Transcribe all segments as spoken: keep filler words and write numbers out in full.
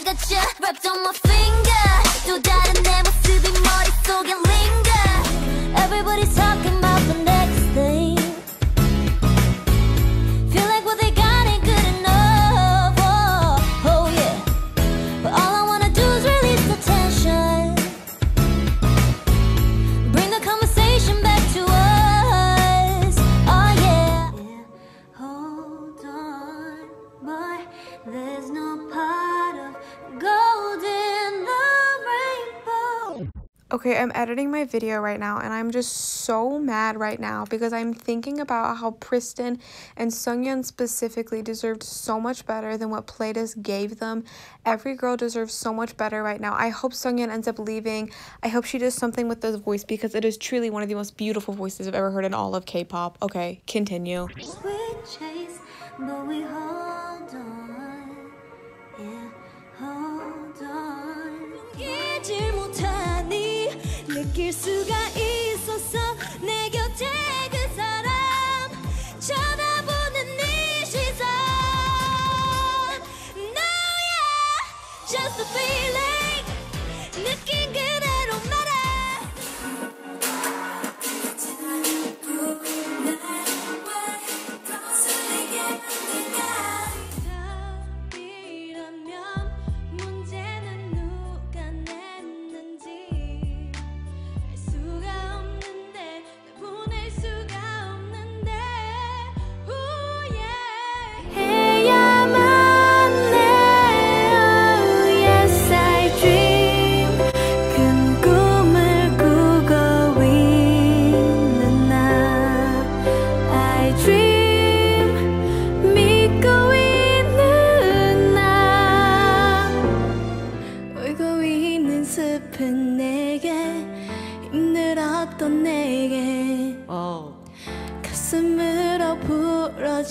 I got you wrapped on my finger. 또 다른 내 모습이 머릿속에 linger. Everybody's talking about the next thing. Feel like what they got ain't good enough. Oh, oh yeah. But all I wanna do is release the tension. Bring the conversation back to us. Oh yeah. Yeah. Hold on, but there's no okay, I'm editing my video right now, and I'm just so mad right now because I'm thinking about how Pristin and Sungyeon specifically deserved so much better than what Platus gave them. Every girl deserves so much better right now. I hope Sungyeon ends up leaving. I hope she does something with this voice because it is truly one of the most beautiful voices I've ever heard in all of K-pop. Okay, continue. We chase, but we hold on. Yeah, hold on. 느낄 수가 있었어 내 곁에 그 사람 쳐다보는 네 시선 No yeah just a feeling 느낀 그대로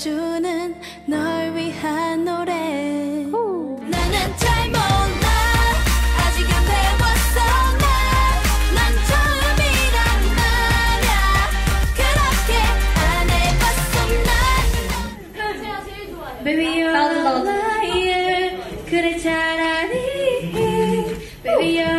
주는 널 위한 노래 Ooh. 나는 잘 몰라 아직 안 배웠어 난 처음이란 말야 그렇게 안 해봤어 난 제가 제일 좋아해 Baby you're a liar 그래 차라리 Baby you're